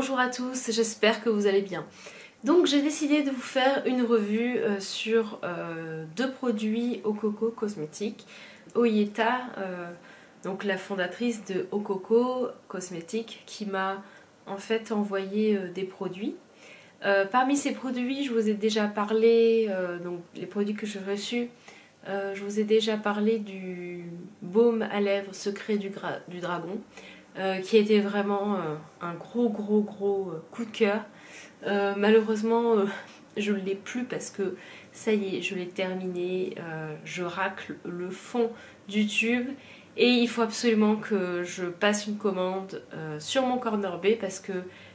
Bonjour à tous, j'espère que vous allez bien. Donc j'ai décidé de vous faire une revue sur deux produits Okoko Cosmétiques. Oyeta, donc la fondatrice de Okoko Cosmétiques, qui m'a en fait envoyé des produits. Parmi ces produits, je vous ai déjà parlé, donc les produits que j'ai reçus, je vous ai déjà parlé du baume à lèvres secret du dragon, qui était vraiment un gros coup de cœur. Malheureusement, je ne l'ai plus parce que ça y est, je l'ai terminé, je racle le fond du tube et il faut absolument que je passe une commande sur MonCornerB parce que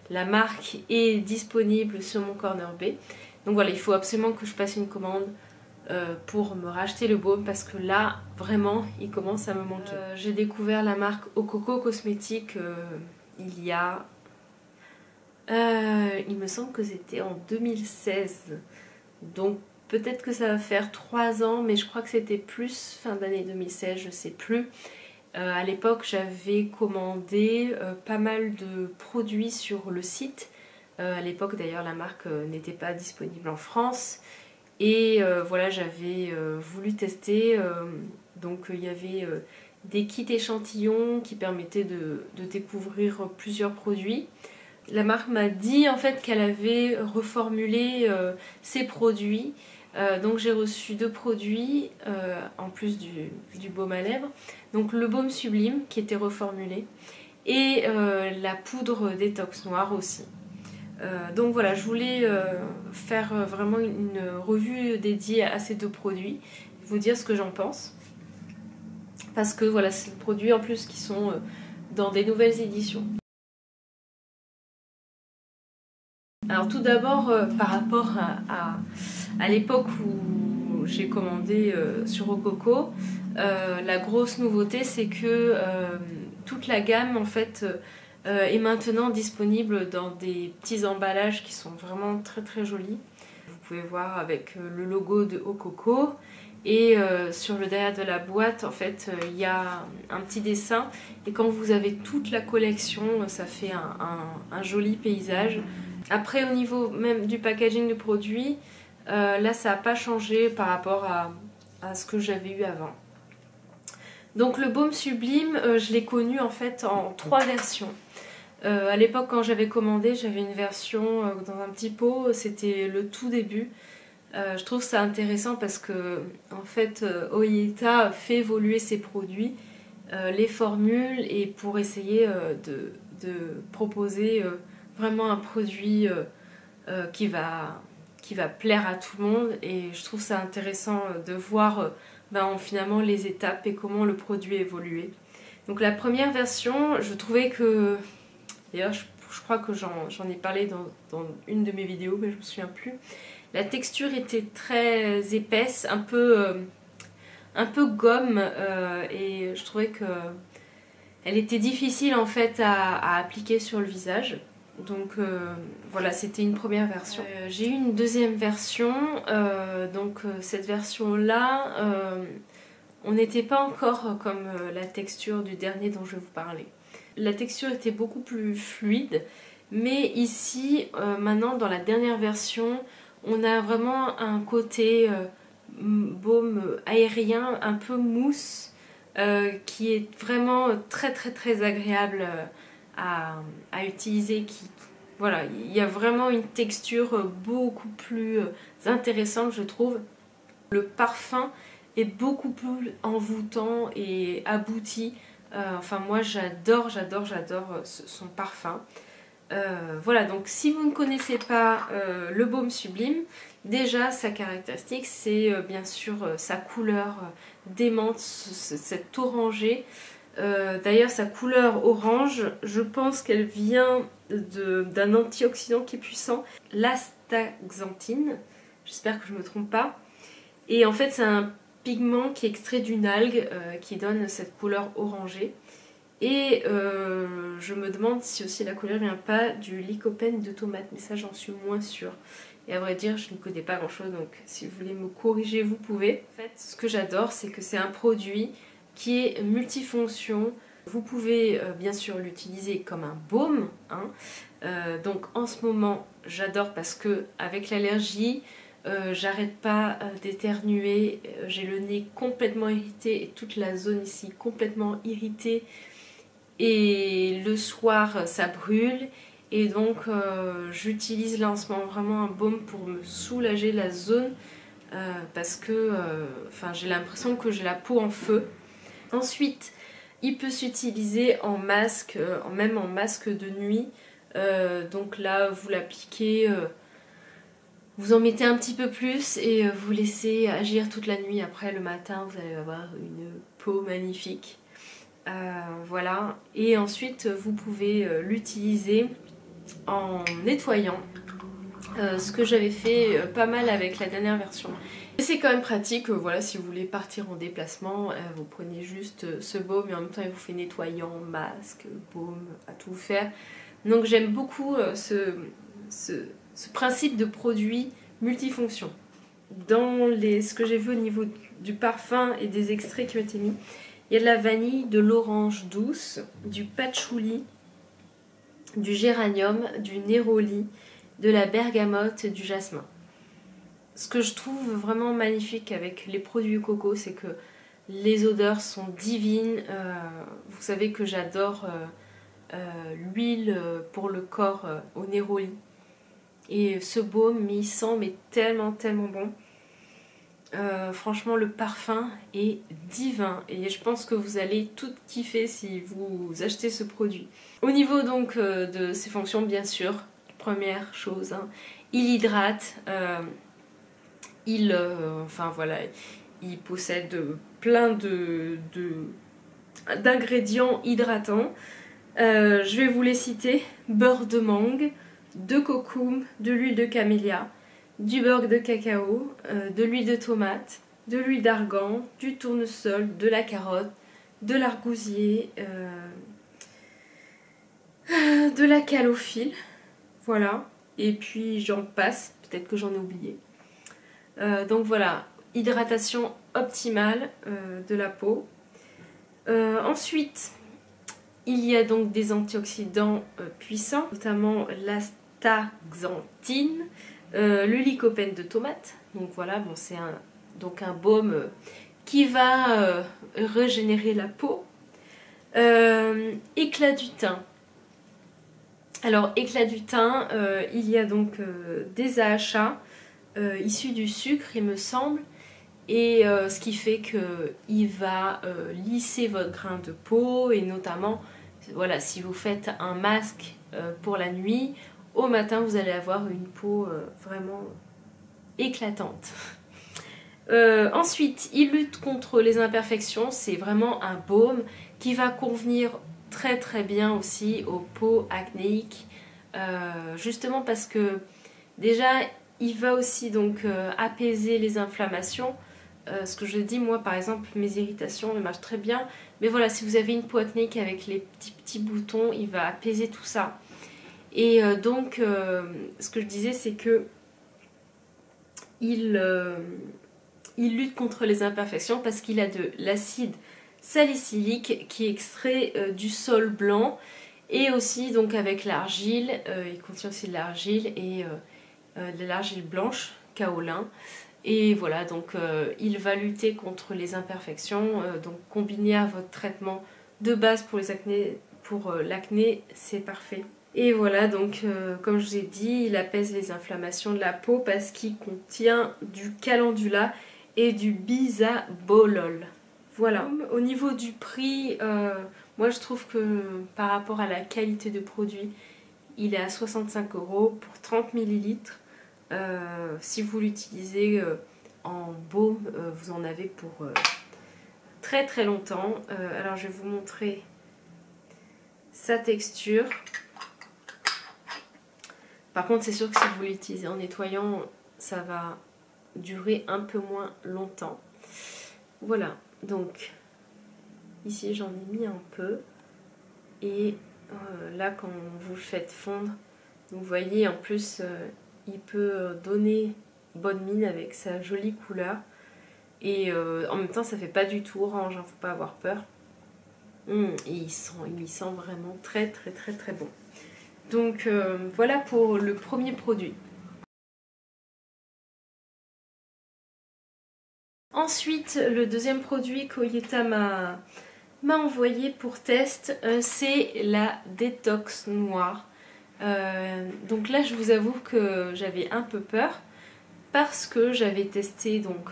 la marque est disponible sur MonCornerB. Donc voilà, il faut absolument que je passe une commande pour me racheter le baume parce que là vraiment il commence à me manquer. J'ai découvert la marque Okoko Cosmétiques il y a il me semble que c'était en 2016, donc peut-être que ça va faire 3 ans, mais je crois que c'était plus fin d'année 2016, je sais plus. À l'époque j'avais commandé pas mal de produits sur le site, à l'époque d'ailleurs la marque n'était pas disponible en France. Et voilà, j'avais voulu tester, donc il y avait des kits échantillons qui permettaient de découvrir plusieurs produits. La marque m'a dit en fait qu'elle avait reformulé ses produits, donc j'ai reçu deux produits en plus du baume à lèvres. Donc le baume sublime qui était reformulé et la poudre détox noire aussi. Donc voilà, je voulais faire vraiment une revue dédiée à ces deux produits, vous dire ce que j'en pense. Parce que voilà, c'est des produits en plus qui sont dans des nouvelles éditions. Alors tout d'abord, par rapport à l'époque où j'ai commandé sur Okoko, la grosse nouveauté c'est que toute la gamme en fait... est maintenant disponible dans des petits emballages qui sont vraiment très jolis. Vous pouvez voir avec le logo de Okoko et sur le derrière de la boîte en fait il y a un petit dessin et quand vous avez toute la collection ça fait un joli paysage. Après au niveau même du packaging du produit, là ça n'a pas changé par rapport à ce que j'avais eu avant. Donc le baume sublime, je l'ai connu en fait en 3 versions. À l'époque quand j'avais commandé, j'avais une version dans un petit pot, c'était le tout début. Je trouve ça intéressant parce que en fait Oyeta fait évoluer ses produits, les formules et pour essayer de proposer vraiment un produit qui va plaire à tout le monde et je trouve ça intéressant de voir finalement les étapes et comment le produit évoluait. Donc la première version, je trouvais que... D'ailleurs je crois que j'en ai parlé dans une de mes vidéos, mais je me souviens plus. La texture était très épaisse, un peu gomme et je trouvais que elle était difficile en fait à appliquer sur le visage. Donc voilà, c'était une première version. J'ai eu une deuxième version, donc cette version là, on n'était pas encore comme la texture du dernier dont je vais vous parler. La texture était beaucoup plus fluide, mais ici, maintenant dans la dernière version, on a vraiment un côté baume aérien, un peu mousse, qui est vraiment très agréable à utiliser, voilà, il y a vraiment une texture beaucoup plus intéressante, je trouve. Le parfum est beaucoup plus envoûtant et abouti. Enfin moi j'adore son parfum. Voilà, donc si vous ne connaissez pas le baume sublime, déjà sa caractéristique c'est bien sûr sa couleur démente, cette orangée. D'ailleurs sa couleur orange, je pense qu'elle vient d'un antioxydant qui est puissant, l'astaxanthine, j'espère que je ne me trompe pas. Et en fait c'est un pigment qui est extrait d'une algue qui donne cette couleur orangée. Et je me demande si aussi la couleur ne vient pas du lycopène de tomate, mais ça j'en suis moins sûre. Et à vrai dire je ne connais pas grand chose, donc si vous voulez me corriger vous pouvez. En fait ce que j'adore c'est que c'est un produit qui est multifonction, Vous pouvez bien sûr l'utiliser comme un baume, hein. Donc en ce moment j'adore parce que avec l'allergie j'arrête pas d'éternuer, j'ai le nez complètement irrité et toute la zone ici complètement irritée, et le soir ça brûle, et donc j'utilise là en ce moment vraiment un baume pour me soulager la zone parce que j'ai l'impression que j'ai la peau en feu. Ensuite il peut s'utiliser en masque, même en masque de nuit. Donc là vous l'appliquez, vous en mettez un petit peu plus et vous laissez agir toute la nuit. Après le matin vous allez avoir une peau magnifique. Voilà, et ensuite vous pouvez l'utiliser en nettoyant, ce que j'avais fait pas mal avec la dernière version. C'est quand même pratique, voilà, si vous voulez partir en déplacement, vous prenez juste ce baume et en même temps il vous fait nettoyant, masque, baume, à tout faire. Donc j'aime beaucoup ce principe de produit multifonction. Dans ce que j'ai vu au niveau du parfum et des extraits qui ont été mis, il y a de la vanille, de l'orange douce, du patchouli, du géranium, du néroli, de la bergamote, du jasmin. Ce que je trouve vraiment magnifique avec les produits Okoko, c'est que les odeurs sont divines. Vous savez que j'adore l'huile pour le corps au néroli. Et ce baume, il sent mais tellement bon. Franchement, le parfum est divin et je pense que vous allez tout kiffer si vous achetez ce produit. Au niveau donc de ses fonctions, bien sûr, première chose, hein, il hydrate, il possède plein d'ingrédients hydratants. Je vais vous les citer: beurre de mangue, de cocoum, de l'huile de camélia, du beurre de cacao, de l'huile de tomate, de l'huile d'argan, du tournesol, de la carotte, de l'argousier, de la calophylle, voilà, et puis j'en passe, peut-être que j'en ai oublié. Donc voilà, hydratation optimale de la peau. Ensuite, il y a donc des antioxydants puissants, notamment l'astaxanthine, le lycopène de tomate. Donc voilà, bon, c'est un baume qui va régénérer la peau. Éclat du thym. Alors éclat du thym, il y a donc des AHA issus du sucre, il me semble, et ce qui fait qu'il va lisser votre grain de peau, et notamment voilà, si vous faites un masque pour la nuit, au matin vous allez avoir une peau vraiment éclatante. Ensuite, il lutte contre les imperfections, c'est vraiment un baume qui va convenir très bien aussi aux peaux acnéiques, justement parce que déjà il va aussi donc apaiser les inflammations. Ce que je dis, moi par exemple mes irritations, marchent très bien, mais voilà, si vous avez une peau acnéique avec les petits boutons, il va apaiser tout ça. Et donc ce que je disais, c'est que il lutte contre les imperfections parce qu'il a de l'acide salicylique qui est extrait du sol blanc, et aussi donc avec l'argile, il contient aussi de l'argile, et de l'argile blanche, kaolin, et voilà, donc il va lutter contre les imperfections, donc combiné à votre traitement de base pour les acnés, pour l'acné, c'est parfait. Et voilà, donc comme je vous ai dit, il apaise les inflammations de la peau parce qu'il contient du calendula et du bisabolol. Voilà. Au niveau du prix, moi je trouve que par rapport à la qualité de produit, il est à 65 € pour 30 ml. Si vous l'utilisez en baume, vous en avez pour très longtemps. Alors je vais vous montrer sa texture. Par contre, c'est sûr que si vous l'utilisez en nettoyant, ça va durer un peu moins longtemps. Voilà, donc ici j'en ai mis un peu. Et là, quand vous le faites fondre, vous voyez, en plus, il peut donner bonne mine avec sa jolie couleur. Et en même temps, ça fait pas du tout orange, hein, faut pas avoir peur. Et il sent vraiment très bon. Donc voilà pour le premier produit. Ensuite, le deuxième produit qu'Oyeta m'a envoyé pour test, c'est la détox noire. Donc là, je vous avoue que j'avais un peu peur parce que j'avais testé donc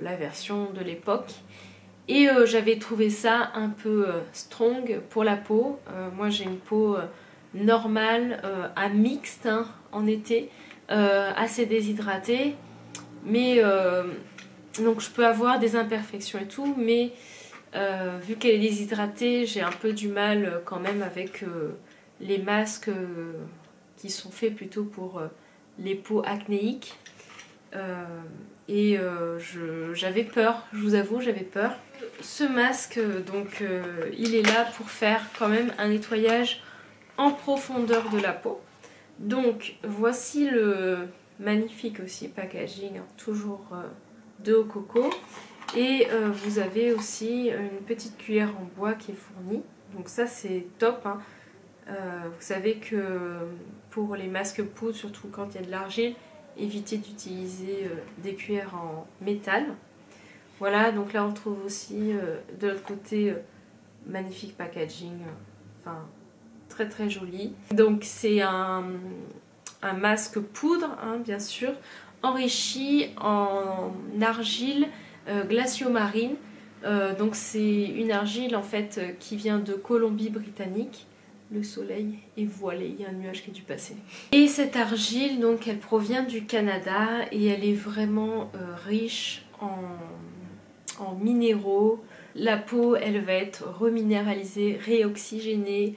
la version de l'époque et j'avais trouvé ça un peu strong pour la peau. Moi, j'ai une peau normale à mixte hein, en été, assez déshydratée, mais donc je peux avoir des imperfections et tout, mais vu qu'elle est déshydratée, j'ai un peu du mal quand même avec les masques qui sont faits plutôt pour les peaux acnéiques. Et j'avais peur, je vous avoue, j'avais peur. Ce masque, donc, il est là pour faire quand même un nettoyage en profondeur de la peau. Donc voici le magnifique aussi packaging, hein, toujours... de Okoko, et vous avez aussi une petite cuillère en bois qui est fournie, donc ça c'est top hein. Vous savez que pour les masques poudre, surtout quand il y a de l'argile, évitez d'utiliser des cuillères en métal. Voilà, donc là on trouve aussi de l'autre côté magnifique packaging, enfin très joli. Donc c'est un masque poudre hein, bien sûr, enrichi en argile glaciomarine. Donc c'est une argile en fait qui vient de Colombie-Britannique. Le soleil est voilé, il y a un nuage qui est du passé. Et cette argile, donc, elle provient du Canada et elle est vraiment riche en minéraux. La peau, elle va être reminéralisée, réoxygénée,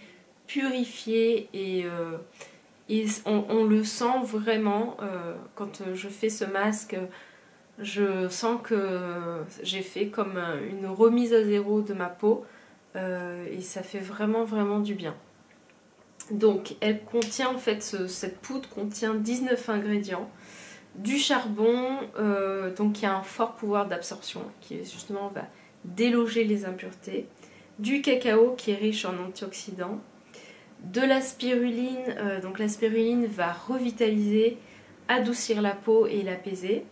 purifiée et on le sent vraiment, quand je fais ce masque, je sens que j'ai fait comme une remise à zéro de ma peau. Et ça fait vraiment du bien. Donc elle contient en fait, cette poudre contient 19 ingrédients. Du charbon, donc il y a un fort pouvoir d'absorption qui justement va déloger les impuretés. Du cacao qui est riche en antioxydants. De la spiruline, donc la spiruline va revitaliser, adoucir la peau et l'apaiser.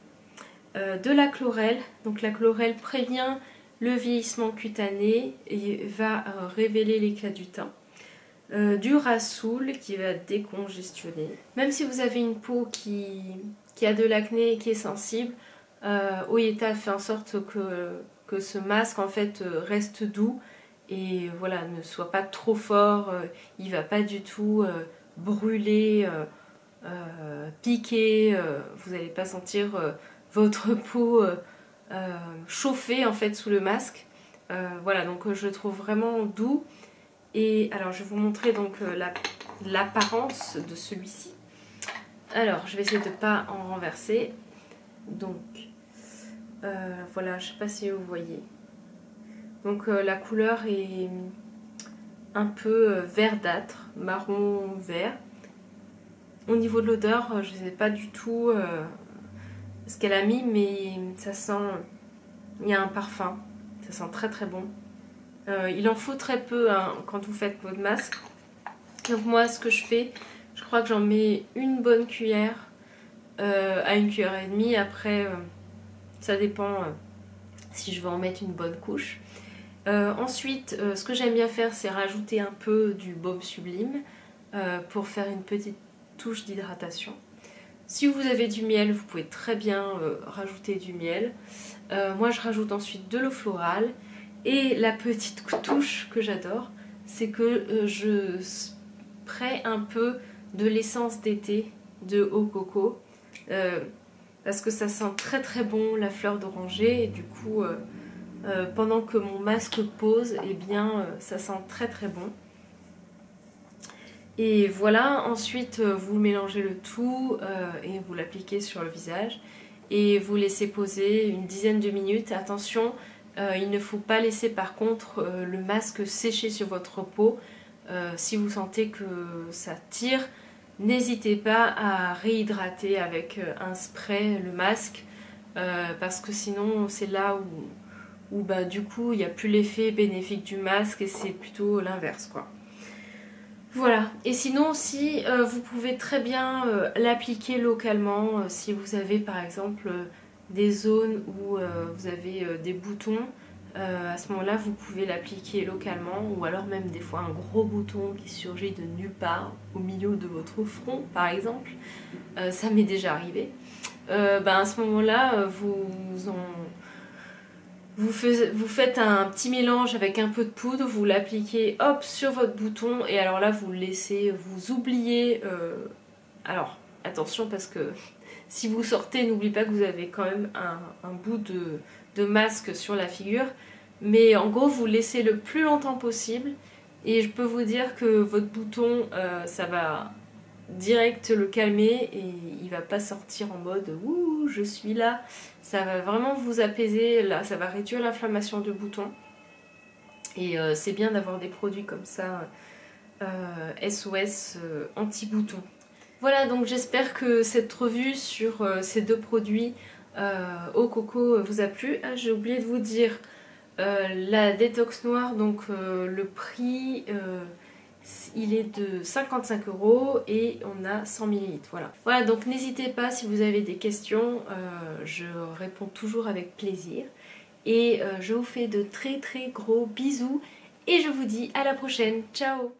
De la chlorelle, donc la chlorelle prévient le vieillissement cutané et va révéler l'éclat du teint. Du rassoul qui va décongestionner. Même si vous avez une peau qui a de l'acné et qui est sensible, Oyeta fait en sorte que ce masque en fait reste doux. Et voilà, ne soit pas trop fort, il va pas du tout brûler, piquer, vous n'allez pas sentir votre peau chauffer en fait sous le masque. Voilà, donc je le trouve vraiment doux. Et alors je vais vous montrer donc l'apparence de celui-ci. Alors je vais essayer de ne pas en renverser. Donc voilà, je ne sais pas si vous voyez. Donc la couleur est un peu verdâtre, marron vert. Au niveau de l'odeur, je ne sais pas du tout ce qu'elle a mis, mais ça sent, il y a un parfum, ça sent très bon. Il en faut très peu hein, quand vous faites votre masque. Donc moi ce que je fais, je crois que j'en mets une bonne cuillère à une cuillère et demie. Après ça dépend si je veux en mettre une bonne couche. Ensuite, ce que j'aime bien faire, c'est rajouter un peu du baume sublime pour faire une petite touche d'hydratation. Si vous avez du miel, vous pouvez très bien rajouter du miel. Moi, je rajoute ensuite de l'eau florale. Et la petite touche que j'adore, c'est que je spray un peu de l'essence d'été de Okoko. Parce que ça sent très bon la fleur d'oranger. Et du coup... pendant que mon masque pose, eh bien ça sent très bon. Et voilà, ensuite vous mélangez le tout et vous l'appliquez sur le visage et vous laissez poser une dizaine de minutes. Attention, il ne faut pas laisser par contre le masque sécher sur votre peau. Si vous sentez que ça tire, n'hésitez pas à réhydrater avec un spray le masque parce que sinon c'est là où où bah, du coup il n'y a plus l'effet bénéfique du masque et c'est plutôt l'inverse quoi. Voilà, et sinon aussi vous pouvez très bien l'appliquer localement si vous avez par exemple des zones où vous avez des boutons, à ce moment là vous pouvez l'appliquer localement, ou alors même des fois un gros bouton qui surgit de nulle part au milieu de votre front par exemple, ça m'est déjà arrivé. À ce moment là vous faites un petit mélange avec un peu de poudre, vous l'appliquez hop sur votre bouton et alors là vous le laissez, vous oubliez. Alors attention parce que si vous sortez, n'oubliez pas que vous avez quand même un bout de masque sur la figure. Mais en gros vous laissez le plus longtemps possible et je peux vous dire que votre bouton ça va direct le calmer et il va pas sortir en mode ouh je suis là, ça va vraiment vous apaiser, là ça va réduire l'inflammation du bouton et c'est bien d'avoir des produits comme ça SOS anti-bouton. Voilà, donc j'espère que cette revue sur ces deux produits Okoko vous a plu. Ah, j'ai oublié de vous dire la détox noire, donc le prix il est de 55 € et on a 100 ml. Voilà, donc n'hésitez pas si vous avez des questions, je réponds toujours avec plaisir. Et je vous fais de très très gros bisous et je vous dis à la prochaine. Ciao!